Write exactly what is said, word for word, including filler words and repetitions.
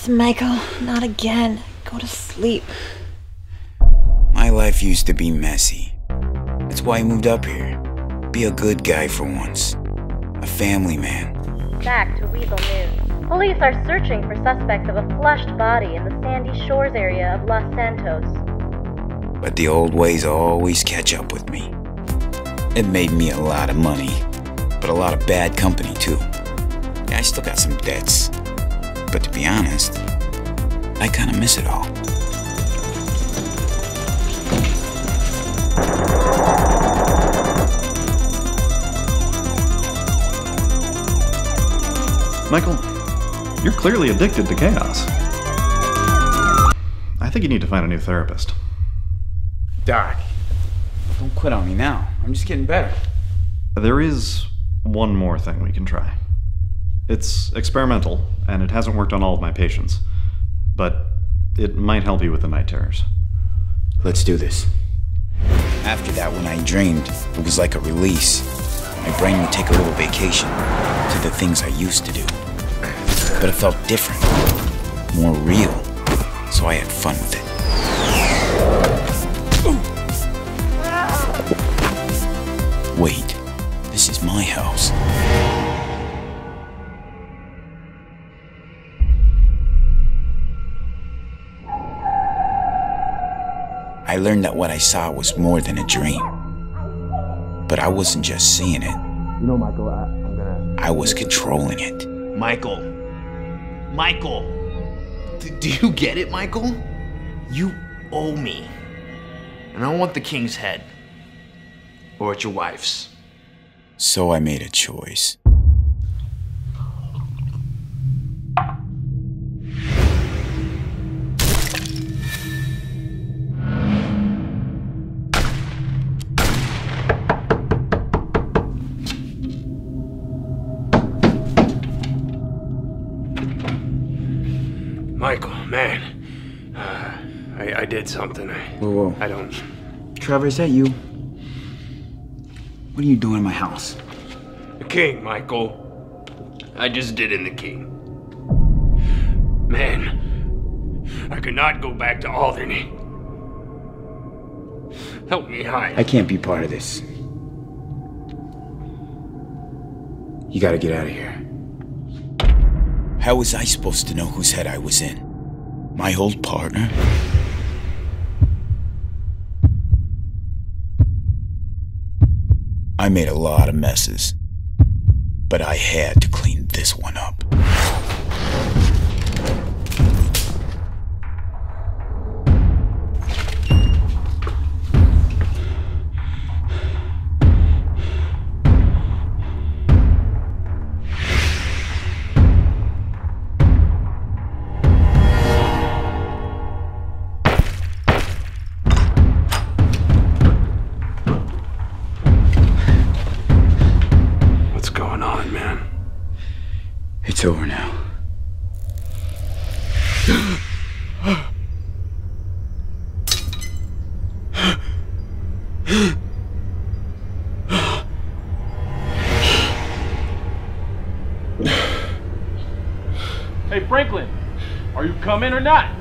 Yes, Michael, not again. Go to sleep. My life used to be messy. That's why I moved up here. Be a good guy for once. A family man. Back to Weasel News. Police are searching for suspects of a flushed body in the Sandy Shores area of Los Santos. But the old ways always catch up with me. It made me a lot of money, but a lot of bad company too. Yeah, I still got some debts, but to be honest, I kinda miss it all. Michael, you're clearly addicted to chaos. I think you need to find a new therapist. Doc, don't quit on me now. I'm just getting better. There is one more thing we can try. It's experimental, and it hasn't worked on all of my patients, but it might help you with the night terrors. Let's do this. After that, when I dreamed, it was like a release. My brain would take a little vacation to the things I used to do. But it felt different, more real, so I had fun with it. Ooh. Wait, this is my house. I learned that what I saw was more than a dream. But I wasn't just seeing it. You know, Michael, I, I'm gonna... I was controlling it. Michael. Michael. D- do you get it, Michael? You owe me. And I want the king's head. Or it's your wife's. So I made a choice. Michael, man, uh, I, I did something. I, whoa, whoa. I don't... Trevor, is that you? What are you doing in my house? The king, Michael. I just did in the king. Man, I could not go back to Alderney. Help me hide. I can't be part of this. You gotta get out of here. How was I supposed to know whose head I was in? My old partner? I made a lot of messes, but I had to clean this one up. It's over now. Hey Franklin, are you coming or not?